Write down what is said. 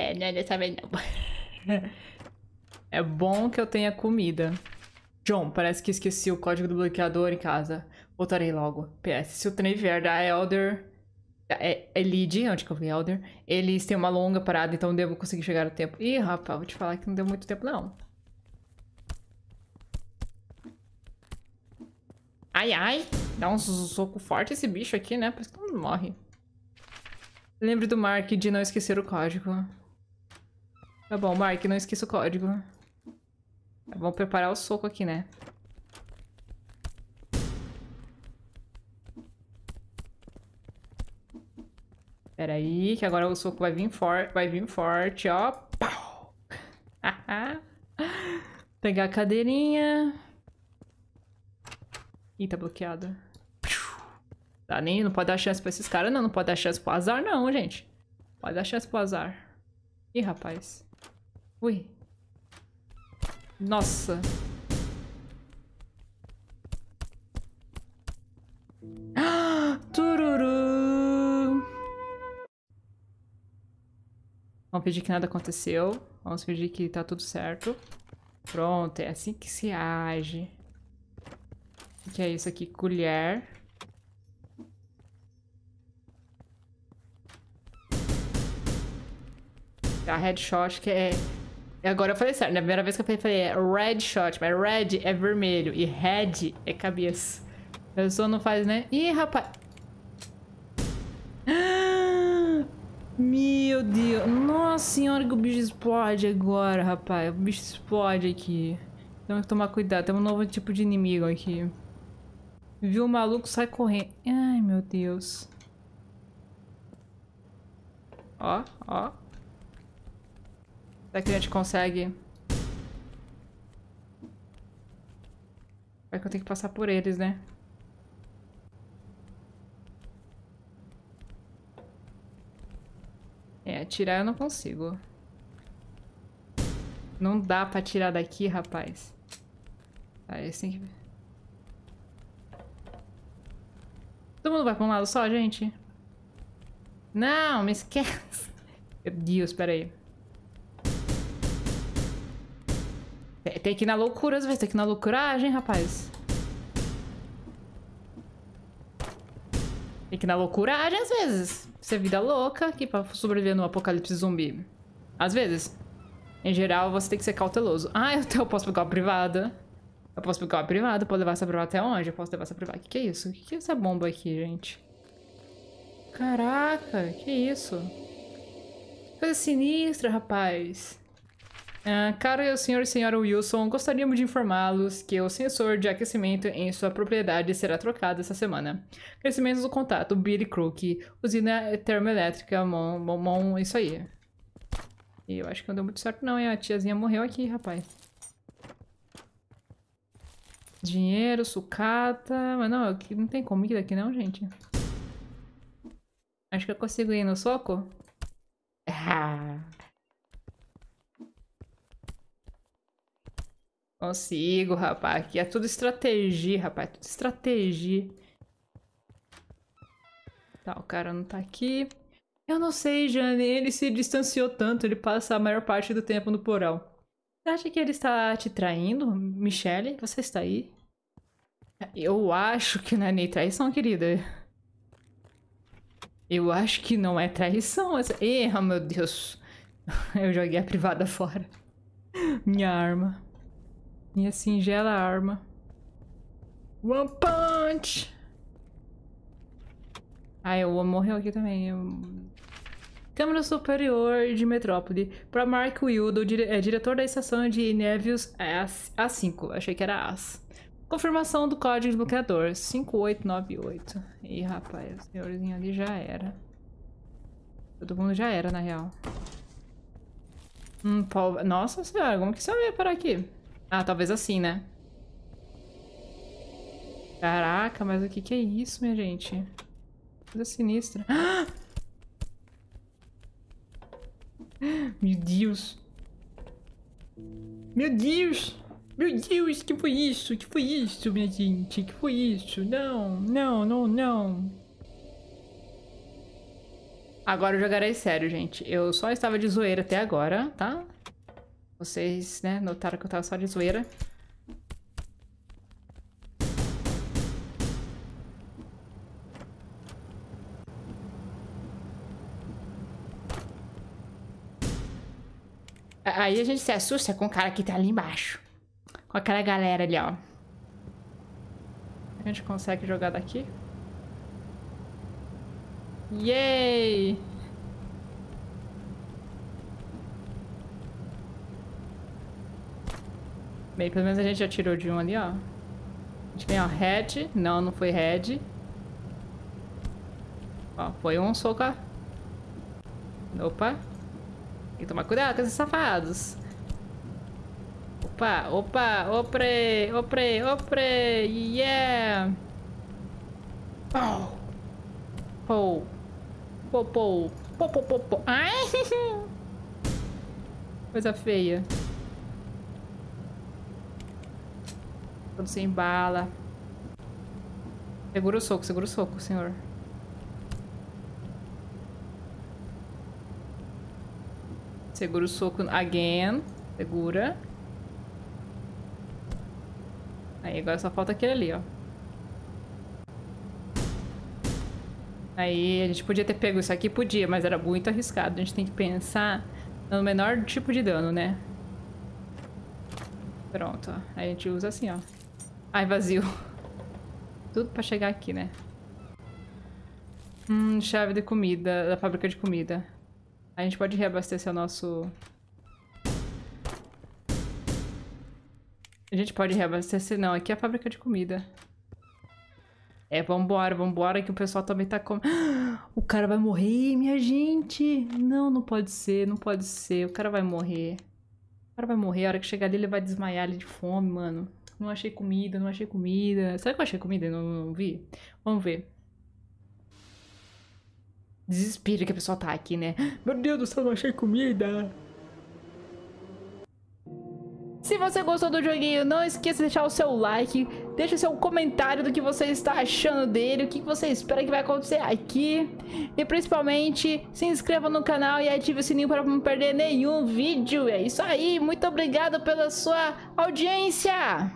É, não é dessa vez não. É bom que eu tenha comida. John, parece que esqueci o código do bloqueador em casa. Voltarei logo. PS, se o trem vier da Elder... Elide, onde que eu vi Elder? Eles têm uma longa parada, então devo conseguir chegar a tempo. Ih, rapaz, vou te falar que não deu muito tempo, não. Ai, ai. Dá um soco forte esse bicho aqui, né? Por isso que todo mundo morre. Lembre do Mark de não esquecer o código. Tá bom, Mark, não esqueça o código. É bom preparar o soco aqui, né? Pera aí, que agora o soco vai vir forte, ó. Pau! Pegar a cadeirinha. Ih, tá bloqueado. Tá, nem, não pode dar chance pra esses caras, não. Não pode dar chance pro azar, não, gente. Pode dar chance pro azar. Ih, rapaz. Ui. Nossa. Ah, tururu. Vamos fingir que nada aconteceu. Vamos fingir que tá tudo certo. Pronto, é assim que se age. O que é isso aqui? Colher. A headshot que é... Agora eu falei certo, na primeira vez que eu falei é red shot, mas red é vermelho e red é cabeça. A pessoa não faz, né? Ih, rapaz! Ah, meu Deus! Nossa senhora, que o bicho explode agora, rapaz! O bicho explode aqui. Temos que tomar cuidado, tem um novo tipo de inimigo aqui. Viu o maluco, sai correndo. Ai, meu Deus. Ó, ó. Será que a gente consegue? Vai que eu tenho que passar por eles, né? É, atirar eu não consigo. Não dá pra tirar daqui, rapaz. Tá, eles têm que... Todo mundo vai pra um lado só, gente? Não, me esquece. Meu Deus, peraí. Tem que ir na loucura, às vezes. Tem que ir na loucuragem, rapaz. Tem que ir na loucuragem, às vezes. Isso é vida louca aqui pra sobreviver no apocalipse zumbi. Às vezes. Em geral, você tem que ser cauteloso. Ah, eu posso pegar uma privada. Eu posso pegar uma privada. Eu posso levar essa privada até onde? Eu posso levar essa privada. O que é isso? O que é essa bomba aqui, gente? Caraca, que isso? Coisa sinistra, rapaz. Caro senhor e senhora Wilson, gostaríamos de informá-los que o sensor de aquecimento em sua propriedade será trocado essa semana. Crescimento do contato, Billy Crook, usina termoelétrica, isso aí. E eu acho que não deu muito certo não, hein? A tiazinha morreu aqui, rapaz. Dinheiro, sucata... Mas não, não tem comida aqui não, gente. Acho que eu consigo ir no soco. Ah... Consigo, rapaz. Aqui é tudo estratégia, rapaz. É tudo estratégia. Tá, o cara não tá aqui. Eu não sei, Jane. Ele se distanciou tanto. Ele passa a maior parte do tempo no porão. Você acha que ele está te traindo? Michele, você está aí? Eu acho que não é nem traição, querida. Eu acho que não é traição. Erra, meu Deus. Eu joguei a privada fora. Minha arma. Minha singela arma. One punch! Ah, eu morreu aqui também. Câmara Superior de Metrópole. Para Mark Wildo, diretor da estação de Nevius A5. Achei que era AS. Confirmação do código de bloqueador. 5898. Ih, rapaz, o senhorzinho ali já era. Todo mundo já era, na real. Nossa senhora, como que você veio parar aqui? Ah, talvez assim, né? Caraca, mas o que é isso, minha gente? Coisa sinistra. Ah! Meu Deus. Meu Deus. Meu Deus, que foi isso? Que foi isso, minha gente? Que foi isso? Não, não, não, não. Agora eu jogarei sério, gente. Eu só estava de zoeira até agora, tá? Vocês, né, notaram que eu estava só de zoeira. Aí a gente se assusta com o cara que tá ali embaixo. Com aquela galera ali, ó. A gente consegue jogar daqui? Yay! Bem, pelo menos a gente já tirou de um ali, ó. A gente vem, ó, head. Não, não foi head. Ó, foi um soco. Opa. Tem que tomar cuidado com esses safados. Opa, opa, opre, opre, opre. Yeah! Oh! Pou! Pou, pou! Pou, pou, pou, pou! Ai! Coisa feia. Todo sem bala. Segura o soco, senhor. Segura o soco again. Segura. Aí, agora só falta aquele ali, ó. Aí, a gente podia ter pego isso aqui, podia, mas era muito arriscado. A gente tem que pensar no menor tipo de dano, né? Pronto, ó. Aí a gente usa assim, ó. Ai, vazio. Tudo pra chegar aqui, né? Chave de comida, da fábrica de comida. A gente pode reabastecer o nosso... A gente pode reabastecer... Não, aqui é a fábrica de comida. É, vambora, vambora, que o pessoal também tá com... O cara vai morrer, minha gente! Não, não pode ser, não pode ser. O cara vai morrer. O cara vai morrer, a hora que chegar ali ele vai desmaiar ali de fome, mano. Não achei comida, não achei comida. Será que eu achei comida e não vi? Vamos ver. Desespero que a pessoa tá aqui, né? Meu Deus do céu, não achei comida! Se você gostou do joguinho, não esqueça de deixar o seu like. Deixa o seu comentário do que você está achando dele. O que você espera que vai acontecer aqui. E principalmente, se inscreva no canal e ative o sininho para não perder nenhum vídeo. É isso aí, muito obrigado pela sua audiência!